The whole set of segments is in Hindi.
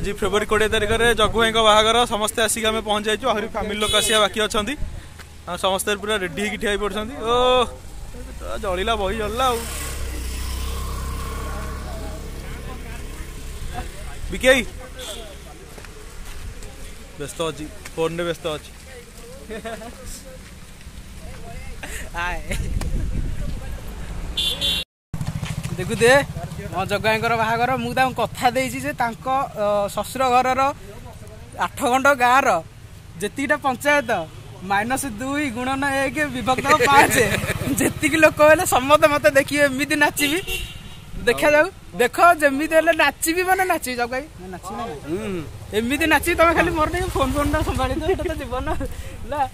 आज फेब्रुआरी 20 तारीख में जगुआई बाहागर समस्ते आसिक आम पहुँच जाइए आहरी फैमिली लोक आसा बाकी अच्छा समस्ते पूरा रेडी होगी ठिया पड़ जलिला बही जलिला बिकई व्यस्त अच्छी फोन में व्यस्त अच्छी देखु दे मो जगाई बाहागर मुझे कथा देसी शशुर घर 8 खंड गाँव रेतीटा पंचायत -2 × 1 विभक्त 5 जी लोक है समस्त मत देखिए एमती नाचबी देखा जाऊ देख जमी नाचबी मैंने नाची जगाई नाची एमती नाची तुम खाली मोर नहीं फोन फोन टा संभाली तो जीवन ना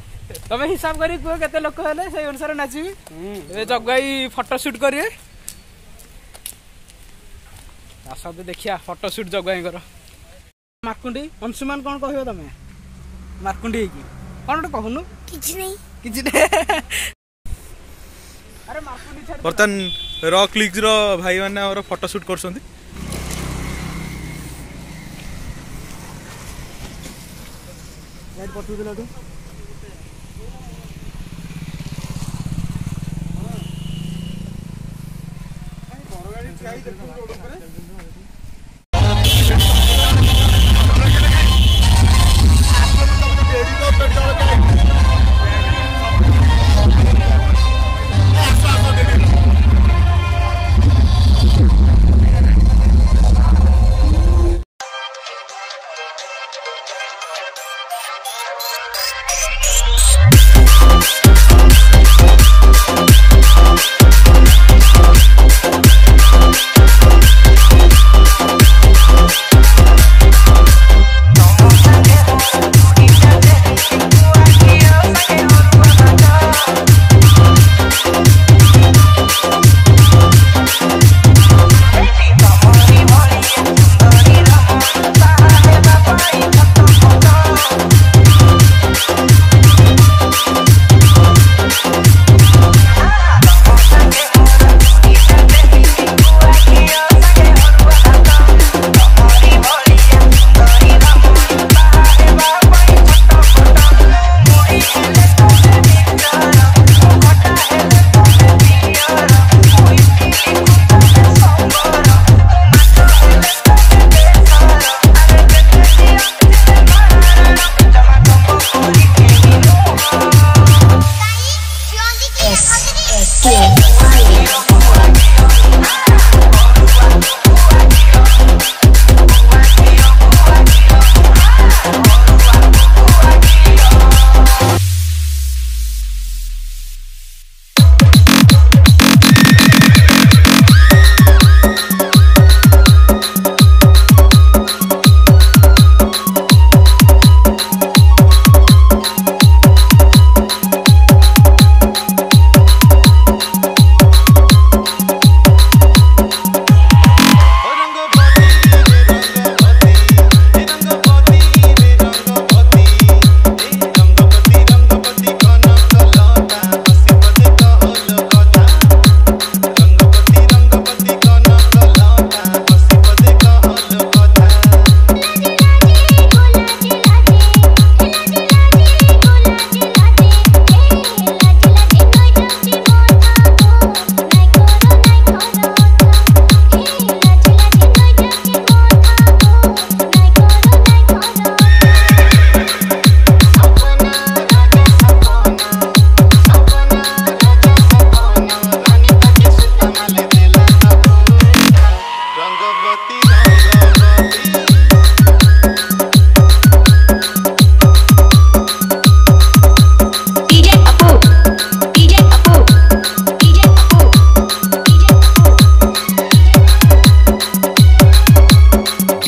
तुम हिसाब कर कह के लोक है से अनुसार नाचबी जगाई फोटोशूट करिए सब देखिया फोटोशूट जगाई मारकुंडी अंशुमान कौन कह तुम मारकुंडी कौन कहून कि बर्तन रॉक क्लिक्स रो भाई मैंने और फोटोशूट कर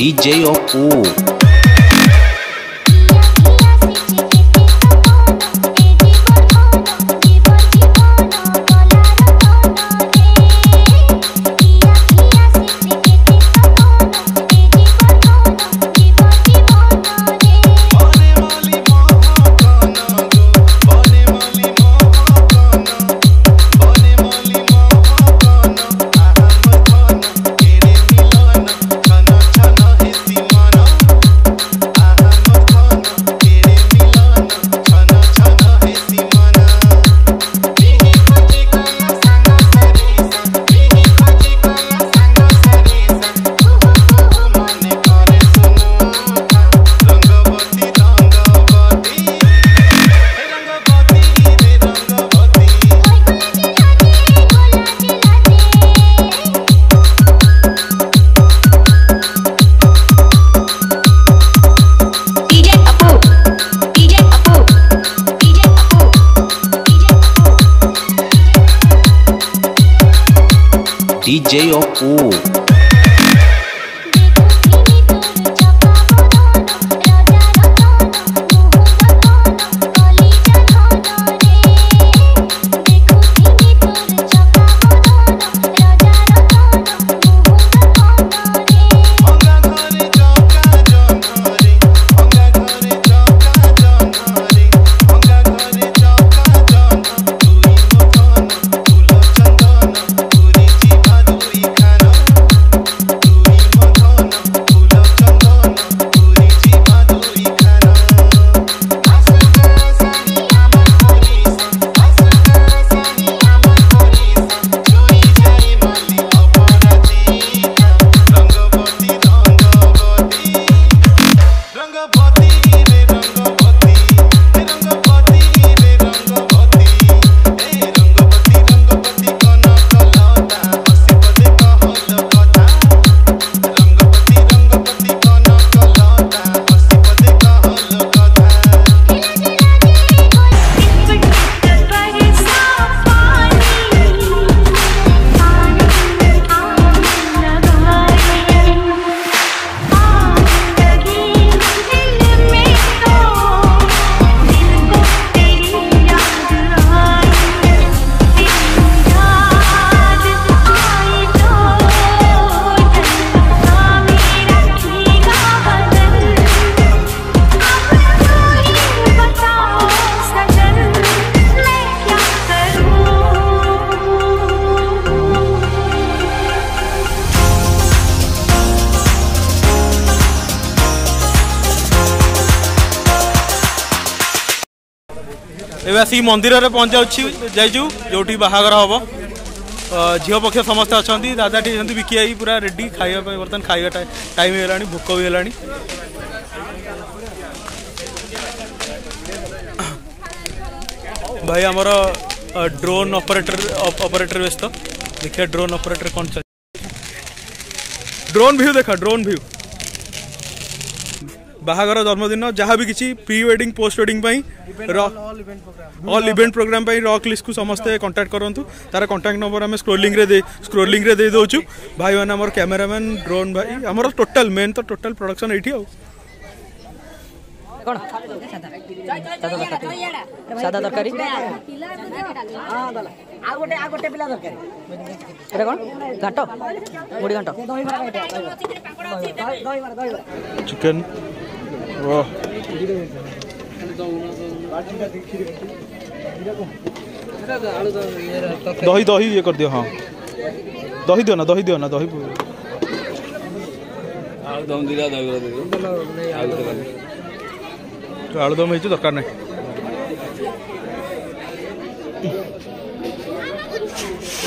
DJ Oppo DJ Oppo. एसी मंदिर में पहुंचाऊँ जाइजु जोटी बाहागर हम झील पक्ष समस्त अच्छा दादा टी बिकी पूरा रेडी खाया बर्तन खाया टाइम होगा भोक भी है भाई आमर ड्रोन ऑपरेटर व्यस्त देखिए ड्रोन ऑपरेटर कौन चल ड्रोन व्यू देखा ड्रोन व्यू बाहागर जन्मदिन जहाँ भी किसी pre wedding post wedding all event programme रॉक लिस्ट को समस्ते कांटेक्ट करूँ तार कांटेक्ट नंबर आम स्क्रोलिंग रे दे दोचु भाई मैंने आम कैमेरामैन ड्रोन भाई आमर टोटाल मेन तो टोटाल प्रोडक्शन ये सादा तरकारी चिकन दही दही ये कर दियो हाँ दही दियो ना दही दियो ना दही आलूदम हो दरकार नहीं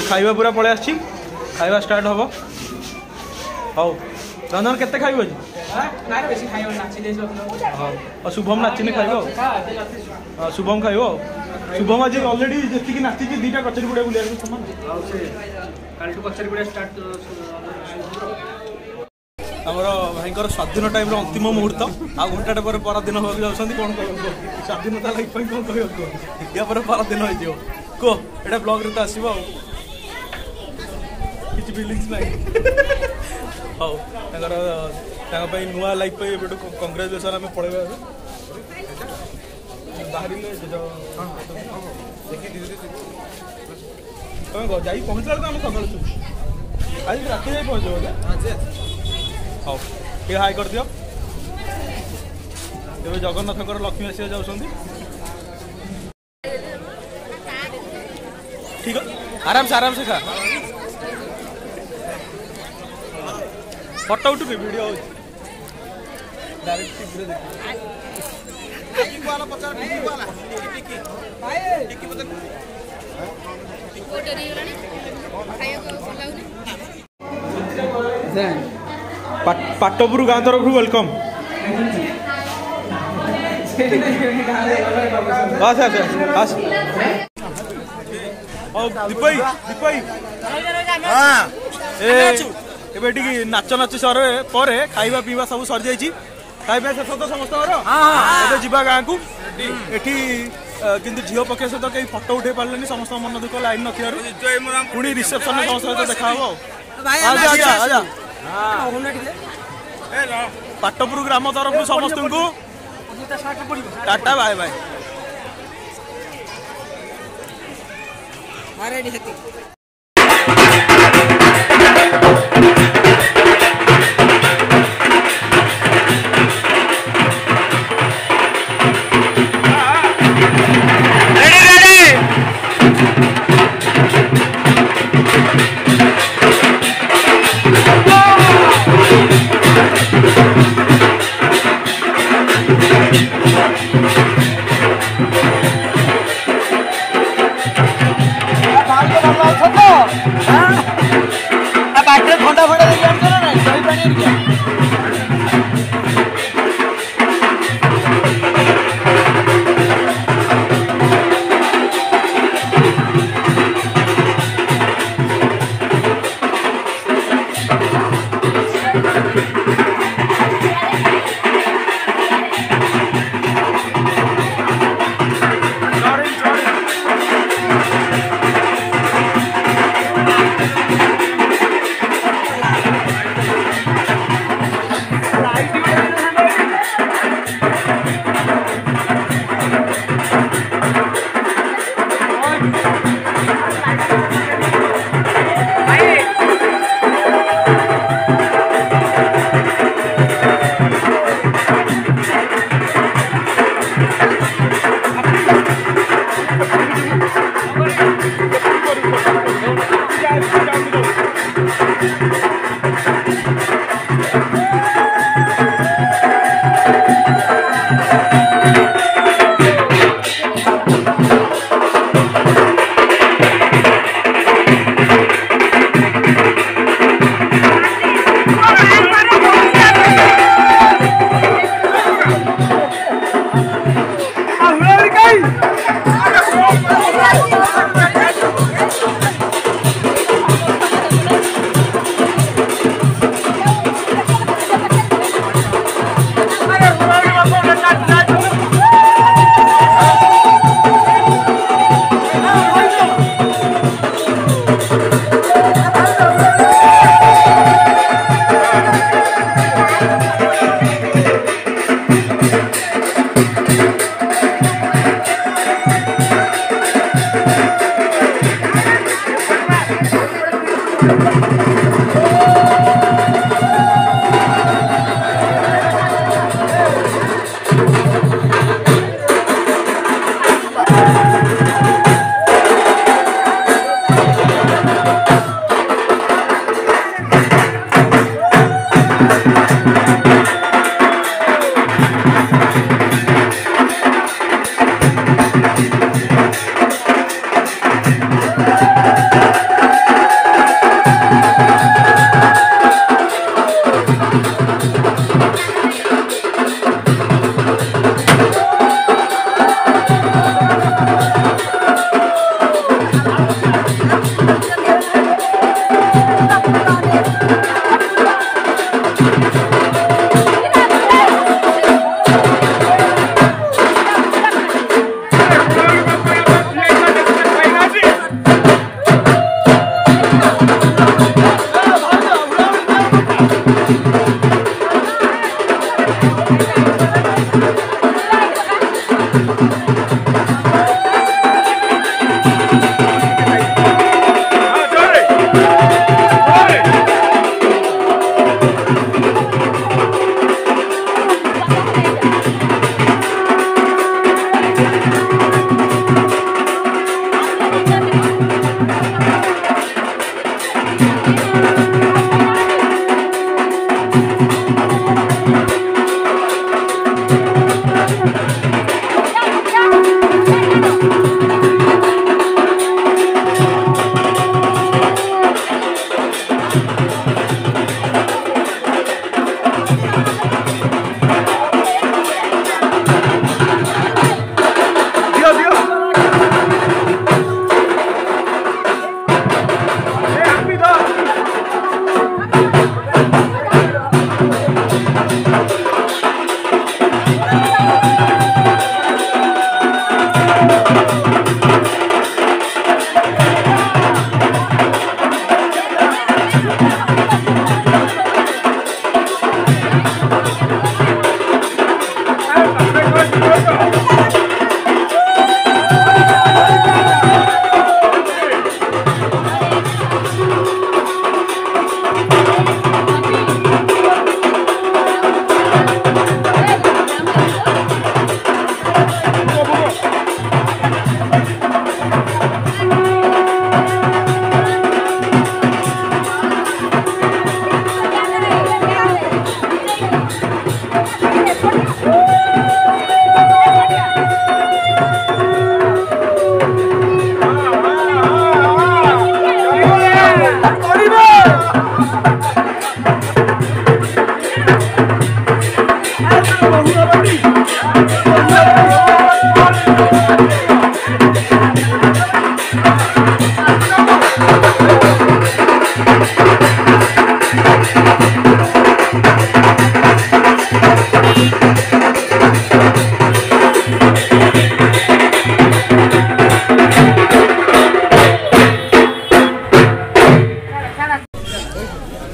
खाइबा पूरा पलि आसी खाइबा स्टार्ट हम हाउ रंजन के खाइब शुभम नाचिने खाइब शुभम खाइब शुभम आज अलरेडी जी नाची दुटा कचरी गुड़ा बुला आमर भाईंर स्वाधीन टाइम अंतिम मुहूर्त आ घंटाटे पर पराधीन होगा जाऊँगी कौन स्वाधीनता लाइफ कौन कह या पराधीन हो कहो ये ब्लग्रे तो आसो कि फिलिंगस ना हाँ नुआ लाइफ कंग्रेचुलेसन आम पल जा पहुँचला तो आम सका आज रात जाए पहुँच हाँ ये हाई कर दियो ये जगन्नाथ लक्ष्मी आस ठीक आराम से खा फटो उठे वीडियो डायरेक्ट पाटपुर गाँव तरफ वेलकम नाच नाच सर खाइबा पीवा सब सरी जाइए खाइबा शेष तो समस्त गाँव को किंतु झील पक्ष सहित कहीं फटो उठे पारे समस्त मन दुख लाइन नुणी रिसेप्शन में समस्त सहित देखा आजा पाटपुर ग्राम तरफ समस्त को टाटा बाय बाय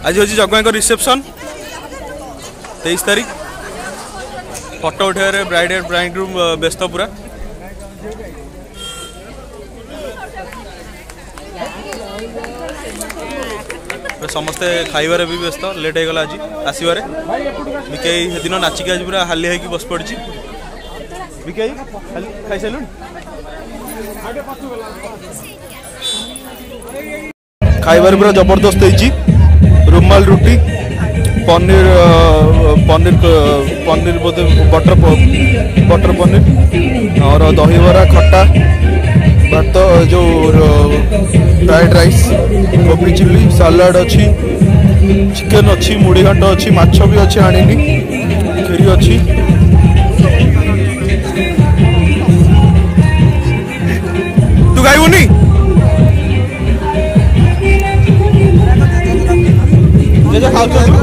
आज हूँ जगवाई रिसेप्शन 23 तारीख फटो उठे ब्राइड एंड ब्राइड रूम व्यस्त पूरा समस्ते खाइबार भी व्यस्त लेट होगा आज आसवे बिकई दिन नाचिकी आज पूरा हाली होगी बस पड़ी बिकई खाई सारू खाइबार पूरा जबरदस्त हो रुमाल रुटी पनीर पनीर पनीर बोधे बटर पनीर और दही बरा खट्टा भात जो फ्राइड राइस कोबी चिल्ली सलाड अच्छी चिकेन अच्छी मुड़ी घाट अच्छी माछ भी अच्छी आनी खीरी अच्छी तू खाइबुनी खाऊ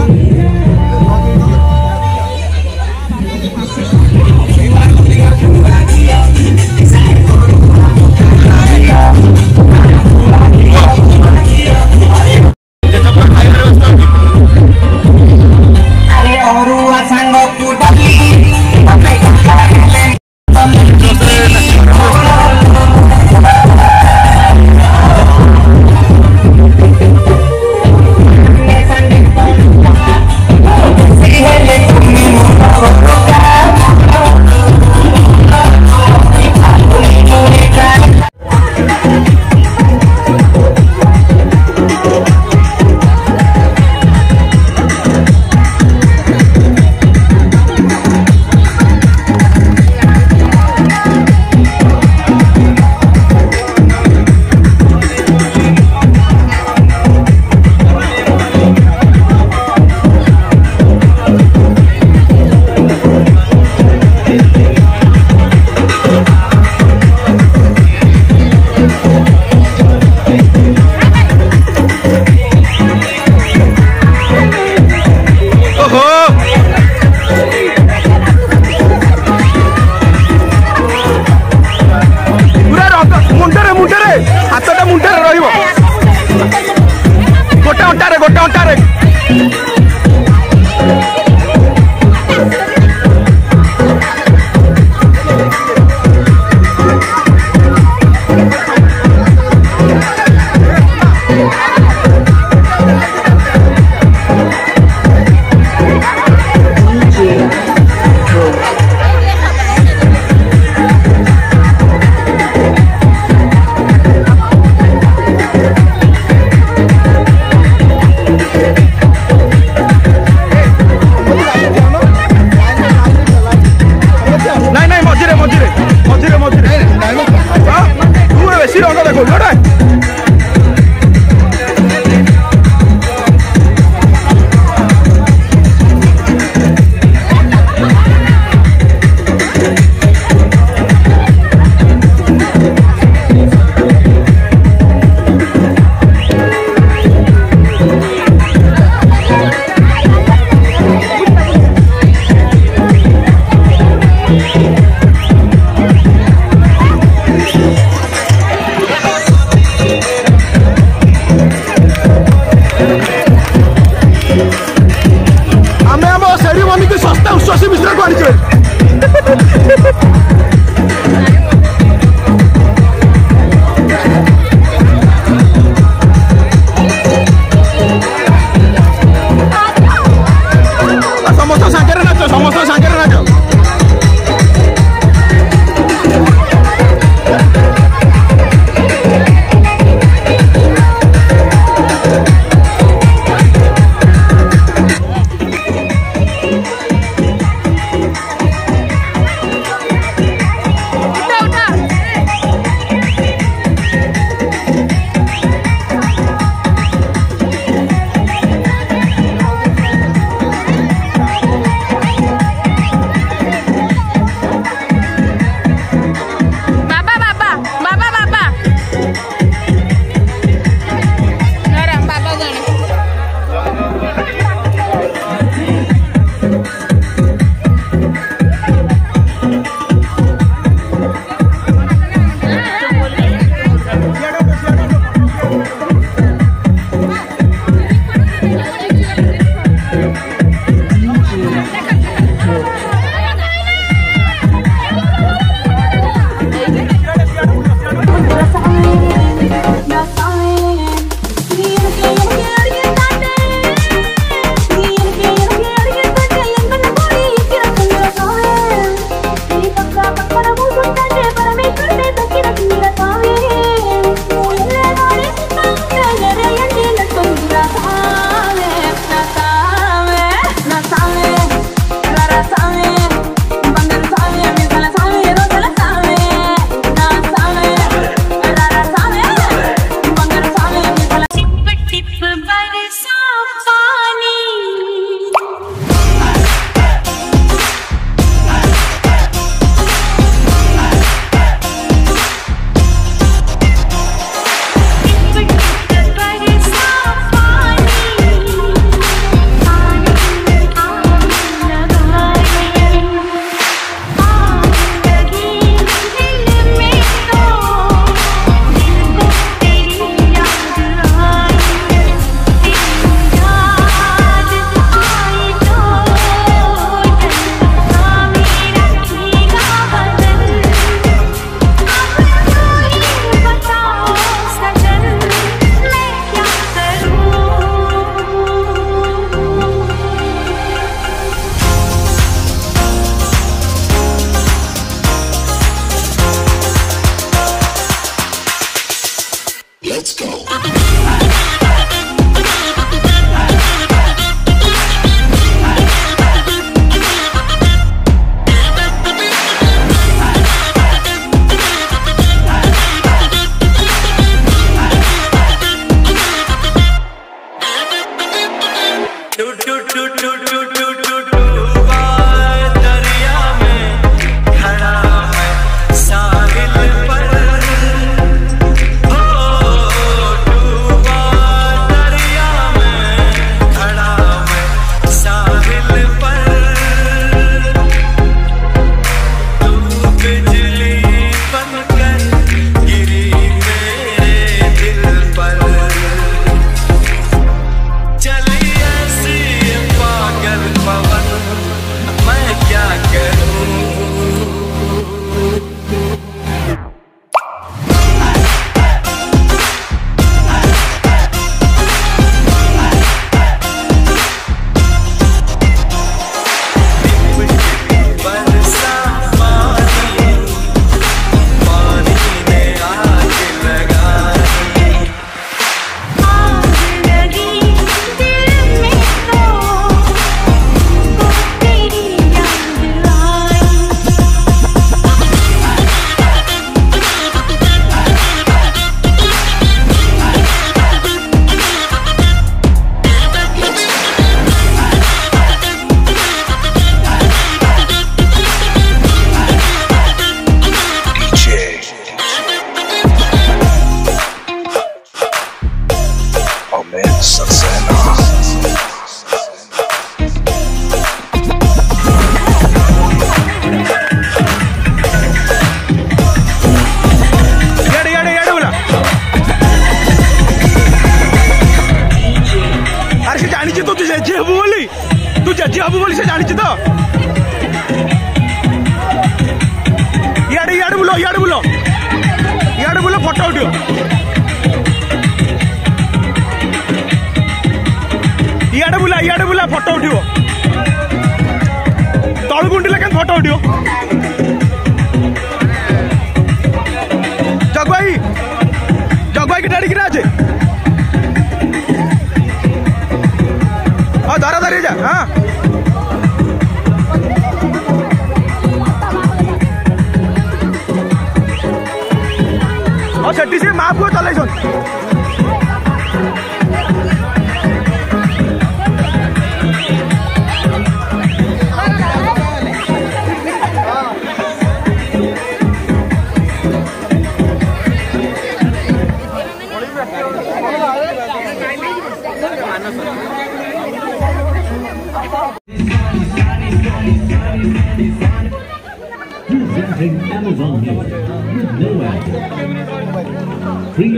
Let's go.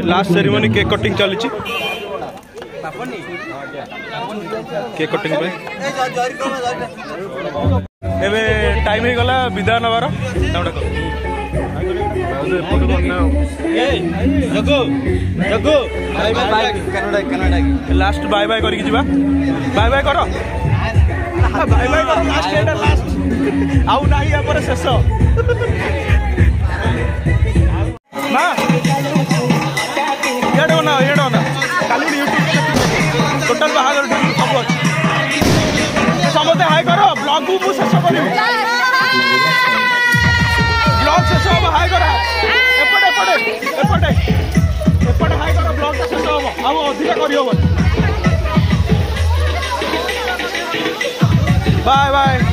Last ceremony cake cutting चली केक कटिंग टाइम हो गला विदा नवार लास्ट बाय बाय करके जीवा बाय बाय करो बाय बाय करो लास्ट एटा लास्ट आउ नाही अपर शेष मा ये डोना काली यूट्यूब टोटल बाहर समझे हाय करो ब्लॉग को शेष करियो ब्लॉग शेष हो हाय करो एपटे हाय करो ब्लॉग शेष हो आउ अधिक करियो बाय बाय।